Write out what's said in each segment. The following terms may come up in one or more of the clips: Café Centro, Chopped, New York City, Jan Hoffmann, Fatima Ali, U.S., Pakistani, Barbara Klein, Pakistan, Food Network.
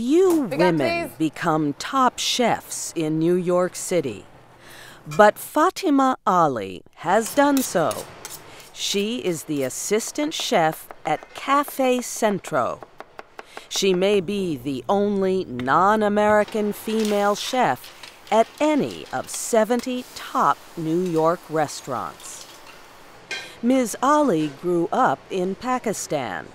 few women become top chefs in New York City, but Fatima Ali has done so. She is the assistant chef at Café Centro. She may be the only non-American female chef at any of 70 top New York restaurants. Ms. Ali grew up in Pakistan.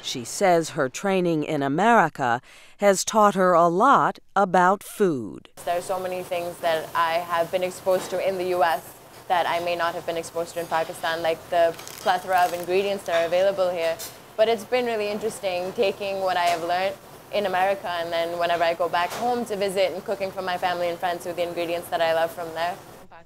She says her training in America has taught her a lot about food. There are so many things that I have been exposed to in the U.S. that I may not have been exposed to in Pakistan, like the plethora of ingredients that are available here. But it's been really interesting taking what I have learned in America, and then whenever I go back home to visit and cooking for my family and friends with the ingredients that I love from there.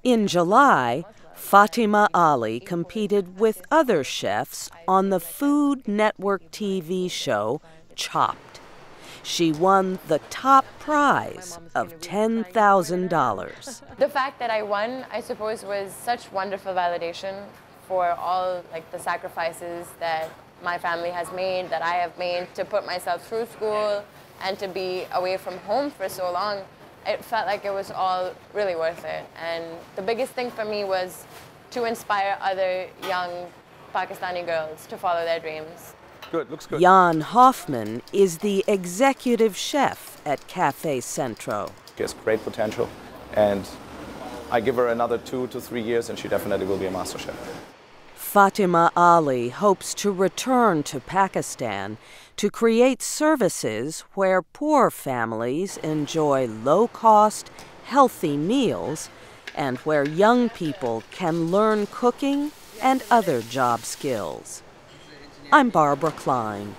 In July, Fatima Ali competed with other chefs on the Food Network TV show Chopped. She won the top prize of $10,000. The fact that I won, I suppose, was such wonderful validation for all the sacrifices that my family has made, that I have made, to put myself through school and to be away from home for so long. It felt like it was all really worth it. And the biggest thing for me was to inspire other young Pakistani girls to follow their dreams. Good, looks good. Jan Hoffmann is the executive chef at Cafe Centro. She has great potential, and I give her another 2 to 3 years and she definitely will be a master chef. Fatima Ali hopes to return to Pakistan to create services where poor families enjoy low-cost, healthy meals and where young people can learn cooking and other job skills. I'm Barbara Klein.